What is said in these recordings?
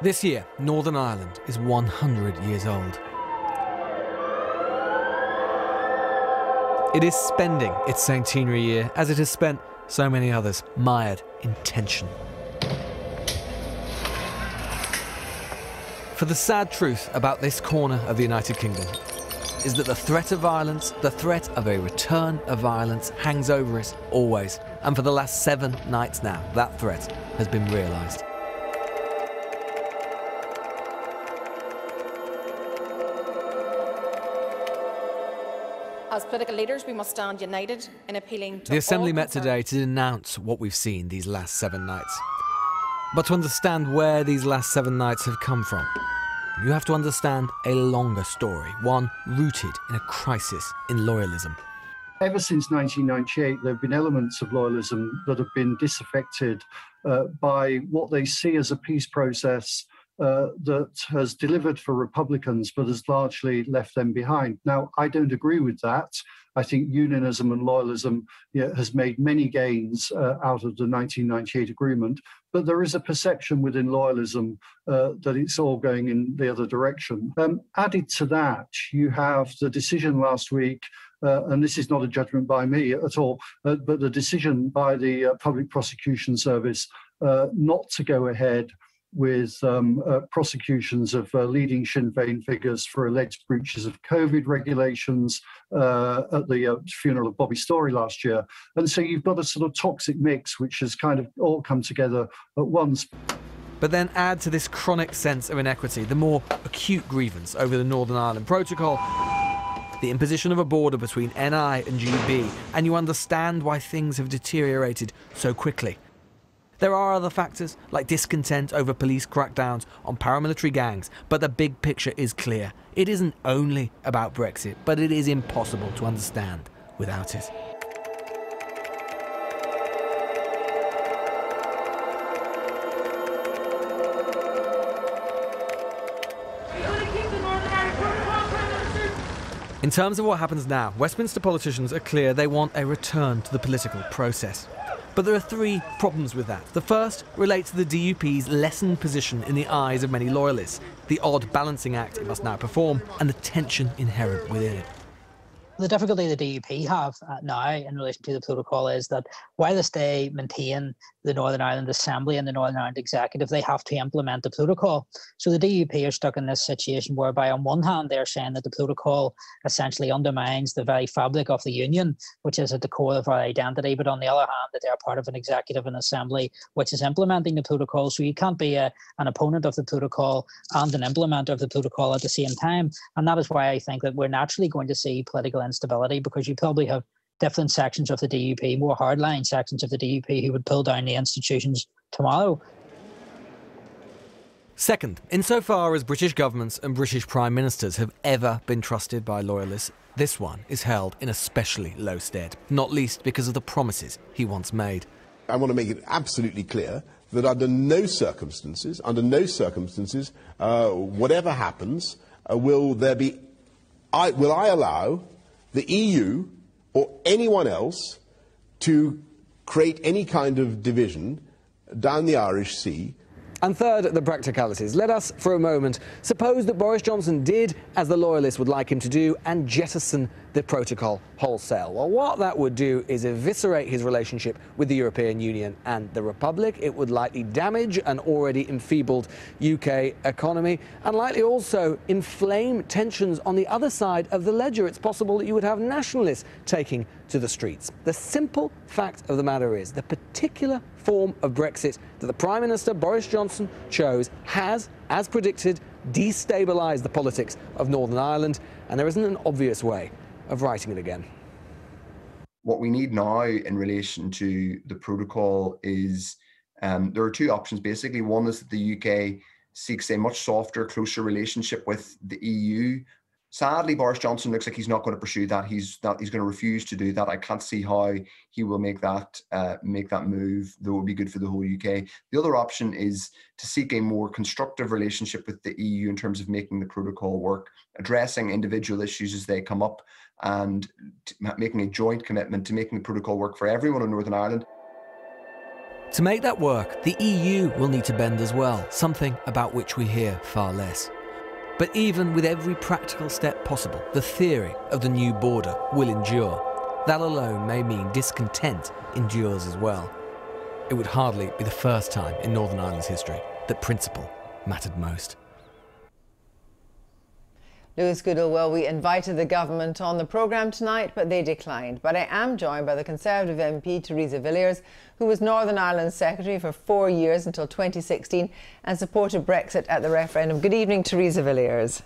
This year, Northern Ireland is 100 years old. It is spending its centenary year, as it has spent so many others, mired in tension. For the sad truth about this corner of the United Kingdom is that the threat of violence, the threat of a return of violence, hangs over it always. And for the last 7 nights now, that threat has been realised. As political leaders, we must stand united in appealing to... The Assembly met today to denounce what we've seen these last 7 nights. But to understand where these last 7 nights have come from, you have to understand a longer story, one rooted in a crisis in loyalism. Ever since 1998, there have been elements of loyalism that have been disaffected by what they see as a peace process that has delivered for Republicans but has largely left them behind. Now, I don't agree with that. I think unionism and loyalism has made many gains out of the 1998 agreement, but there is a perception within loyalism that it's all going in the other direction. Added to that, you have the decision last week, and this is not a judgment by me at all, but the decision by the Public Prosecution Service not to go ahead with prosecutions of leading Sinn Féin figures for alleged breaches of COVID regulations at the funeral of Bobby Storey last year. And so you've got a sort of toxic mix which has kind of all come together at once. But then add to this chronic sense of inequity the more acute grievance over the Northern Ireland Protocol, the imposition of a border between NI and GB, and you understand why things have deteriorated so quickly. There are other factors, like discontent over police crackdowns on paramilitary gangs, but the big picture is clear. It isn't only about Brexit, but it is impossible to understand without it. In terms of what happens now, Westminster politicians are clear they want a return to the political process. But there are 3 problems with that. The first relates to the DUP's lessened position in the eyes of many loyalists, the odd balancing act it must now perform, and the tension inherent within it. The difficulty the DUP have now in relation to the protocol is that whilst they maintain the Northern Ireland Assembly and the Northern Ireland Executive, they have to implement the protocol. So the DUP are stuck in this situation whereby on one hand they're saying that the protocol essentially undermines the very fabric of the union, which is at the core of our identity, but on the other hand that they are part of an executive and assembly which is implementing the protocol. So you can't be an opponent of the protocol and an implementer of the protocol at the same time. And that is why I think that we're naturally going to see political instability, because you probably have different sections of the DUP, more hardline sections of the DUP, who would pull down the institutions tomorrow. Second, insofar as British governments and British prime ministers have ever been trusted by loyalists, this one is held in especially low stead, not least because of the promises he once made. I want to make it absolutely clear that under no circumstances, whatever happens, will I allow the EU or anyone else to create any kind of division down the Irish Sea. And third, the practicalities. Let us, for a moment, suppose that Boris Johnson did, as the loyalists would like him to do, and jettison the protocol wholesale. Well, what that would do is eviscerate his relationship with the European Union and the Republic. It would likely damage an already enfeebled UK economy, and likely also inflame tensions on the other side of the ledger. It's possible that you would have nationalists taking to the streets. The simple fact of the matter is the particular form of Brexit that the Prime Minister, Boris Johnson, chose has, as predicted, destabilised the politics of Northern Ireland, and there isn't an obvious way of righting it again. What we need now in relation to the protocol is, there are 2 options basically. One is that the UK seeks a much softer, closer relationship with the EU. Sadly, Boris Johnson looks like he's not going to pursue that. He's going to refuse to do that. I can't see how he will make that move, though it would be good for the whole UK. The other option is to seek a more constructive relationship with the EU in terms of making the protocol work, addressing individual issues as they come up, and making a joint commitment to making the protocol work for everyone in Northern Ireland. To make that work, the EU will need to bend as well, something about which we hear far less. But even with every practical step possible, the theory of the new border will endure. That alone may mean discontent endures as well. It would hardly be the first time in Northern Ireland's history that principle mattered most. Lewis Goodall, well, we invited the government on the programme tonight, but they declined. But I am joined by the Conservative MP, Theresa Villiers, who was Northern Ireland Secretary for 4 years until 2016 and supported Brexit at the referendum. Good evening, Theresa Villiers.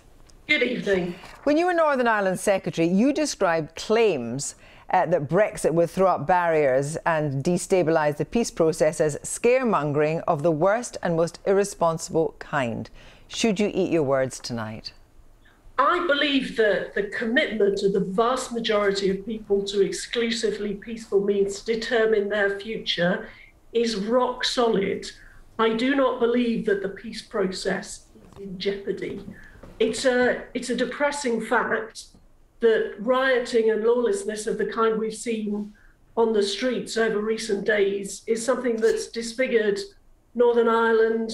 Good evening. When you were Northern Ireland Secretary, you described claims that Brexit would throw up barriers and destabilise the peace process as scaremongering of the worst and most irresponsible kind. Should you eat your words tonight? I believe that the commitment of the vast majority of people to exclusively peaceful means to determine their future is rock solid. I do not believe that the peace process is in jeopardy. It's a depressing fact that rioting and lawlessness of the kind we've seen on the streets over recent days is something that's disfigured Northern Ireland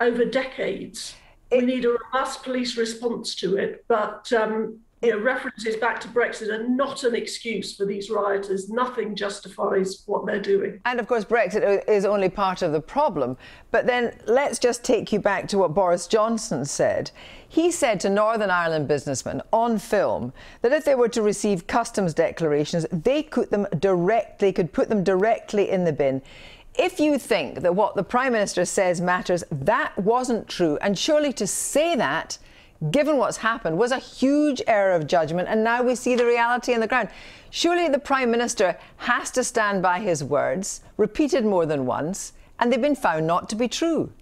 over decades. We need a robust police response to it, but you know, references back to Brexit are not an excuse for these rioters. Nothing justifies what they're doing. And of course, Brexit is only part of the problem. But then let's just take you back to what Boris Johnson said. He said to Northern Ireland businessmen on film that if they were to receive customs declarations, they could put them directly in the bin. If you think that what the Prime Minister says matters, that wasn't true. And surely to say that, given what's happened, was a huge error of judgment. And now we see the reality on the ground. Surely the Prime Minister has to stand by his words, repeated more than once, and they've been found not to be true.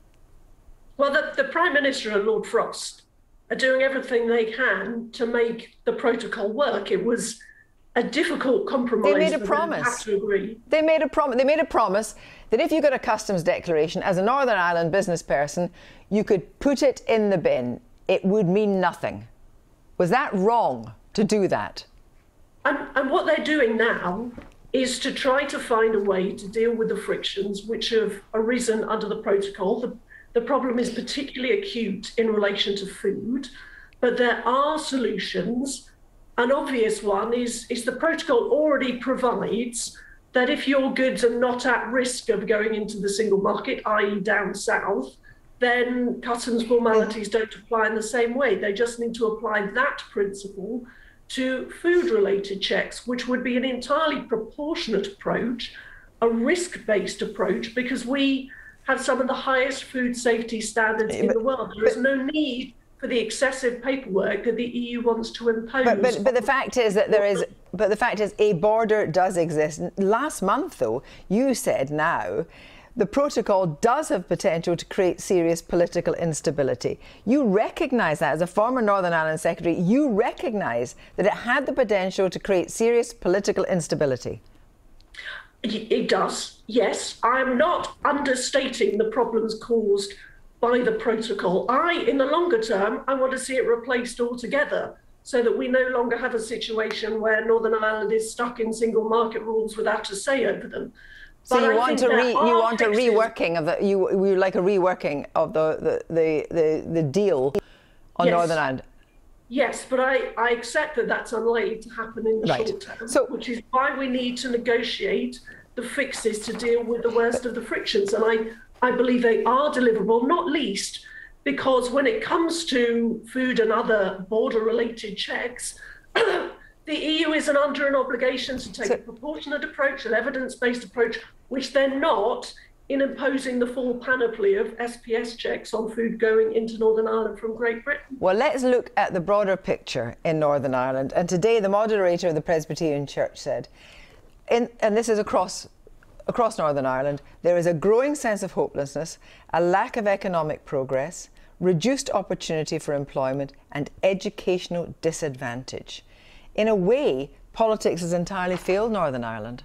Well, the Prime Minister and Lord Frost are doing everything they can to make the protocol work. It was a difficult compromise. They made a promise. Have to agree. They made a promise that if you got a customs declaration as a Northern Ireland business person, you could put it in the bin. It would mean nothing. Was that wrong to do that? And what they're doing now is to try to find a way to deal with the frictions which have arisen under the protocol. The problem is particularly acute in relation to food, but there are solutions. An obvious one is the protocol already provides that if your goods are not at risk of going into the single market, i.e. down south, then customs formalities don't apply in the same way. They just need to apply that principle to food-related checks, which would be an entirely proportionate approach, a risk-based approach, because we have some of the highest food safety standards in the world. There is no need for the excessive paperwork that the EU wants to impose. But the fact is that a border does exist. Last month, though, you said now the protocol does have potential to create serious political instability. You recognise that as a former Northern Ireland Secretary. You recognise that it had the potential to create serious political instability. It does, yes. I'm not understating the problems caused by the protocol. In the longer term, I want to see it replaced altogether so that we no longer have a situation where Northern Ireland is stuck in single market rules without a say over them. So you want a reworking of the deal on Northern Ireland? Yes, but I accept that that's unlikely to happen in the short term, which is why we need to negotiate the fixes to deal with the worst of the frictions. And I believe they are deliverable, not least because when it comes to food and other border-related checks, the EU isn't under an obligation to take a proportionate approach, an evidence-based approach, which they're not in imposing the full panoply of SPS checks on food going into Northern Ireland from Great Britain. Well, let's look at the broader picture in Northern Ireland. And today, the moderator of the Presbyterian Church said, and this is across Northern Ireland, there is a growing sense of hopelessness, a lack of economic progress, reduced opportunity for employment and educational disadvantage. In a way, politics has entirely failed Northern Ireland.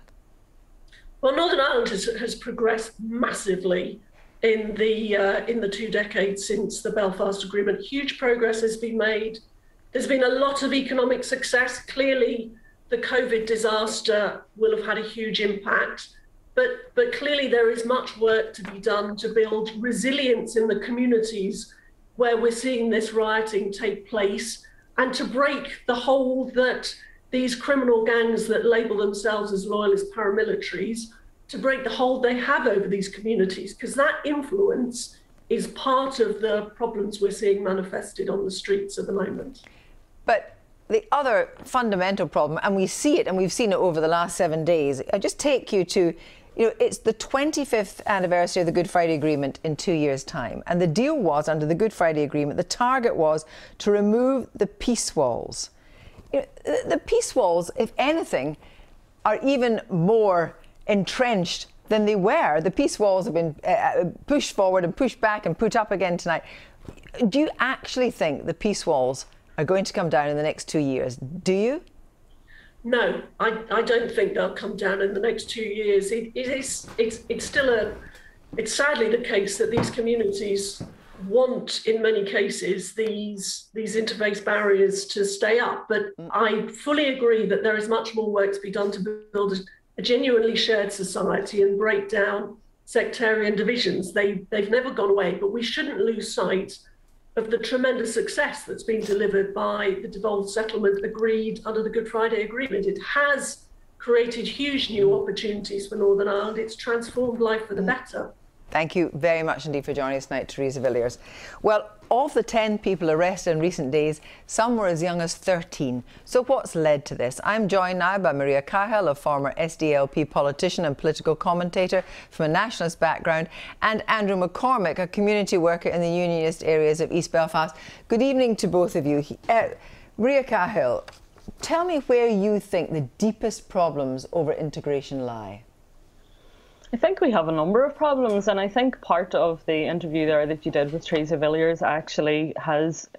Well, Northern Ireland has progressed massively in the 2 decades since the Belfast Agreement. Huge progress has been made. There's been a lot of economic success. Clearly, the COVID disaster will have had a huge impact. But clearly there is much work to be done to build resilience in the communities where we're seeing this rioting take place, and to break the hold that these criminal gangs that label themselves as loyalist paramilitaries, to break the hold they have over these communities, because that influence is part of the problems we're seeing manifested on the streets at the moment. But the other fundamental problem, and we see it, and we've seen it over the last 7 days, I just take you to, you know, it's the 25th anniversary of the Good Friday Agreement in 2 years' time. And the deal was, under the Good Friday Agreement, the target was to remove the peace walls. You know, the peace walls, if anything, are even more entrenched than they were. The peace walls have been pushed forward and pushed back and put up again tonight. Do you actually think the peace walls are going to come down in the next 2 years? Do you? No, I don't think they'll come down in the next 2 years. It's still it's sadly the case that these communities want, in many cases, these interface barriers to stay up. But I fully agree that there is much more work to be done to build a genuinely shared society and break down sectarian divisions. They've never gone away, but we shouldn't lose sight of the tremendous success that's been delivered by the devolved settlement agreed under the Good Friday Agreement. It has created huge new opportunities for Northern Ireland. It's transformed life for the better. Thank you very much indeed for joining us tonight, Theresa Villiers. Well, of the 10 people arrested in recent days, some were as young as 13. So what's led to this? I'm joined now by Máiría Cahill, a former SDLP politician and political commentator from a nationalist background, and Andrew McCormick, a community worker in the unionist areas of East Belfast. Good evening to both of you. Máiría Cahill, tell me where you think the deepest problems over integration lie. I think we have a number of problems, and I think part of the interview there that you did with Theresa Villiers actually has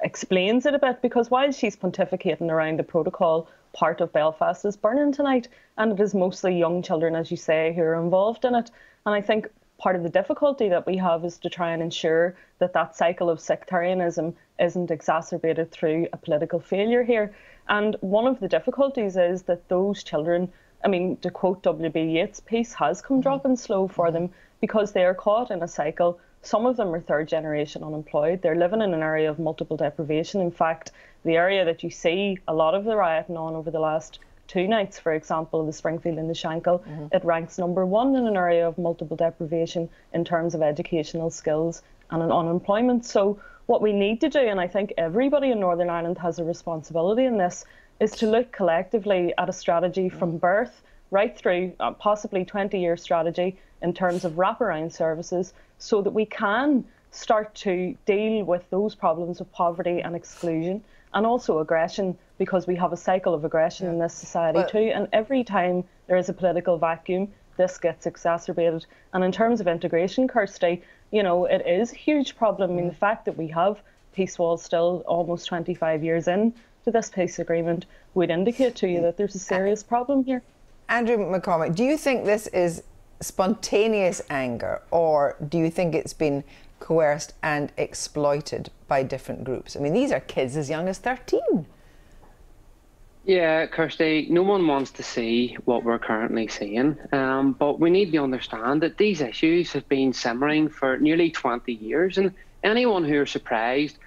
explains it a bit, because while she's pontificating around the protocol, part of Belfast is burning tonight, and it is mostly young children, as you say, who are involved in it. And I think part of the difficulty that we have is to try and ensure that that cycle of sectarianism isn't exacerbated through a political failure here. And one of the difficulties is that those children, I mean, to quote WB Yeats, peace has come dropping slow for them because they are caught in a cycle. Some of them are third generation unemployed. They're living in an area of multiple deprivation. In fact, the area that you see a lot of the rioting on over the last two nights, for example, the Springfield and the Shankill, it ranks #1 in an area of multiple deprivation in terms of educational skills and an unemployment. So what we need to do, and I think everybody in Northern Ireland has a responsibility in this, is to look collectively at a strategy from birth right through, possibly 20-year strategy in terms of wraparound services, so that we can start to deal with those problems of poverty and exclusion and also aggression, because we have a cycle of aggression in this society too. And every time there is a political vacuum, this gets exacerbated. And in terms of integration, Kirsty, you know, it is a huge problem. I mean, the fact that we have peace walls still almost 25 years in to this peace agreement would indicate to you that there's a serious problem here. Andrew McCormick, do you think this is spontaneous anger, or do you think it's been coerced and exploited by different groups? I mean, these are kids as young as 13. Yeah, Kirsty, no one wants to see what we're currently seeing, but we need to understand that these issues have been simmering for nearly 20 years, and anyone who are surprised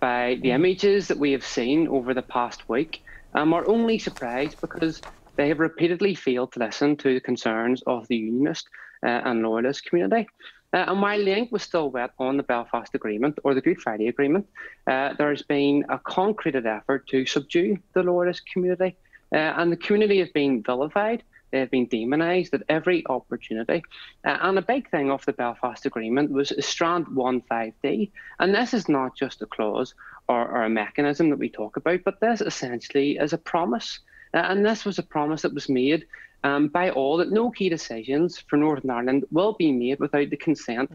by the images that we have seen over the past week are only surprised because they have repeatedly failed to listen to the concerns of the unionist and loyalist community. And while the ink was still wet on the Belfast Agreement, or the Good Friday Agreement, there has been a concreted effort to subdue the loyalist community. And the community has been vilified, they have been demonised at every opportunity. And a big thing of the Belfast Agreement was Strand 15D. And this is not just a clause or a mechanism that we talk about, but this essentially is a promise. And this was a promise that was made by all, that no key decisions for Northern Ireland will be made without the consent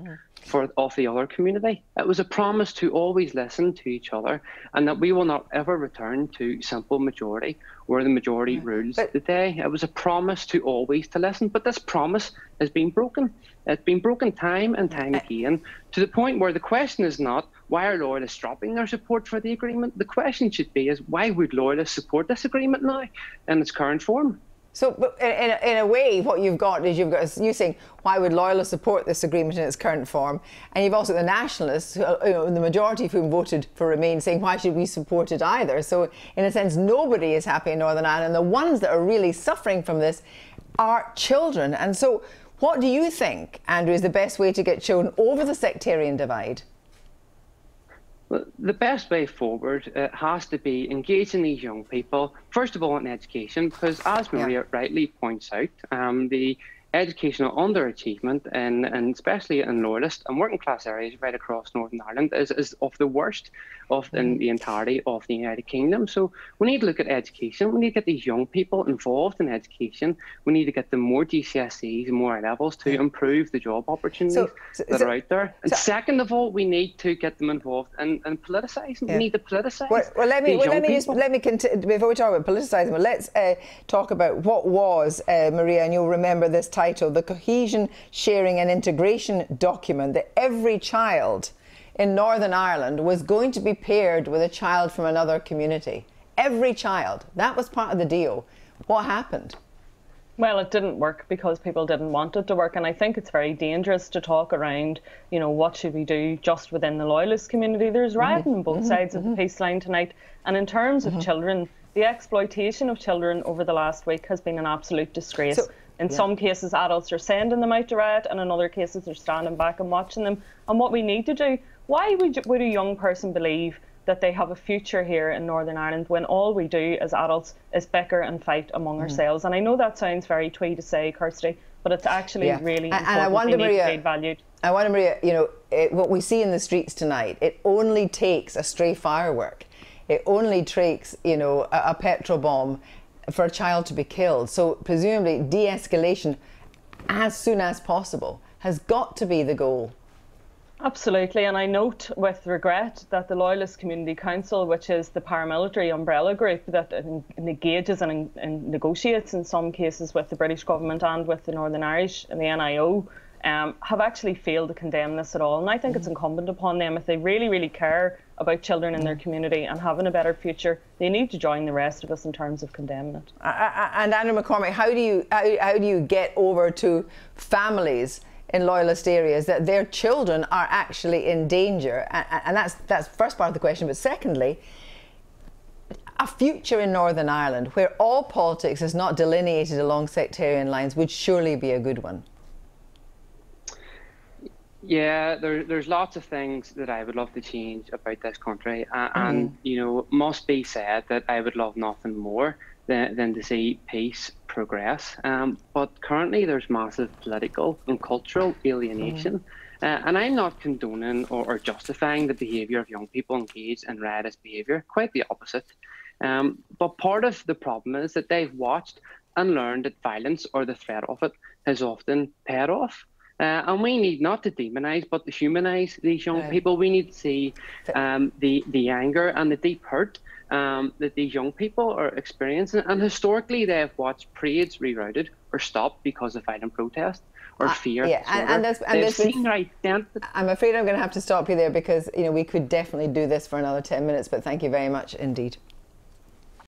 of the other community. It was a promise to always listen to each other, and that we will not ever return to simple majority where the majority rules the day. It was a promise to always to listen, but this promise has been broken. It's been broken time and time again, to the point where the question is not why are loyalists dropping their support for the agreement. The question should be is why would loyalists support this agreement now in its current form? So in a way, what you've got is you saying, why would Loyalists support this agreement in its current form? And you've also the Nationalists, who, you know, the majority of whom voted for Remain, saying, why should we support it either? So in a sense, nobody is happy in Northern Ireland. The ones that are really suffering from this are children. And so what do you think, Andrew, is the best way to get children over the sectarian divide? Well, the best way forward has to be engaging these young people, first of all, in education, because as Máiría rightly points out, the educational underachievement, and especially in Loyalist and working class areas right across Northern Ireland, is of the worst of the entirety of the United Kingdom. So we need to look at education. We need to get these young people involved in education. We need to get them more GCSEs and more levels to improve the job opportunities that are out there. And second of all, we need to get them involved and politicise. We need to politicise. Well, let me continue before we talk about politicising. Well, let's talk about what was Máiría, and you'll remember this title, the Cohesion, Sharing and Integration document, that every child in Northern Ireland was going to be paired with a child from another community. Every child. That was part of the deal. What happened? Well, it didn't work because people didn't want it to work, and I think it's very dangerous to talk around, you know, what should we do just within the Loyalist community. There's rioting on both sides of the peace line tonight, and in terms of children, the exploitation of children over the last week has been an absolute disgrace. So, in some cases, adults are sending them out to riot, and in other cases, they're standing back and watching them. And what we need to do, why would a young person believe that they have a future here in Northern Ireland when all we do as adults is bicker and fight among ourselves? And I know that sounds very twee to say, Kirsty, but it's actually really important. And I wonder, Máiría, you know, what we see in the streets tonight, it only takes a stray firework. It only takes, you know, a petrol bomb for a child to be killed. So presumably de-escalation as soon as possible has got to be the goal. Absolutely, and I note with regret that the Loyalist Community Council, which is the paramilitary umbrella group that engages and negotiates in some cases with the British government and with the Northern Irish and the NIO, have actually failed to condemn this at all. And I think it's incumbent upon them, if they really, really care about children in their community and having a better future, they need to join the rest of us in terms of condemning it. And Andrew McCormick, how do you get over to families in Loyalist areas that their children are actually in danger? And that's the first part of the question. But secondly, a future in Northern Ireland where all politics is not delineated along sectarian lines would surely be a good one. Yeah, there's lots of things that I would love to change about this country. And, you know, it must be said that I would love nothing more than to see peace progress. But currently there's massive political and cultural alienation. And I'm not condoning or justifying the behaviour of young people engaged in riotous behaviour, quite the opposite. But part of the problem is that they've watched and learned that violence or the threat of it has often paid off. And we need not to demonise, but to humanise these young people. We need to see the anger and the deep hurt that these young people are experiencing. And historically, they have watched parades rerouted or stopped because of violent protest or fear. Yeah, and this seen their identity. I'm afraid I'm going to have to stop you there because, you know, we could definitely do this for another 10 minutes. But thank you very much indeed.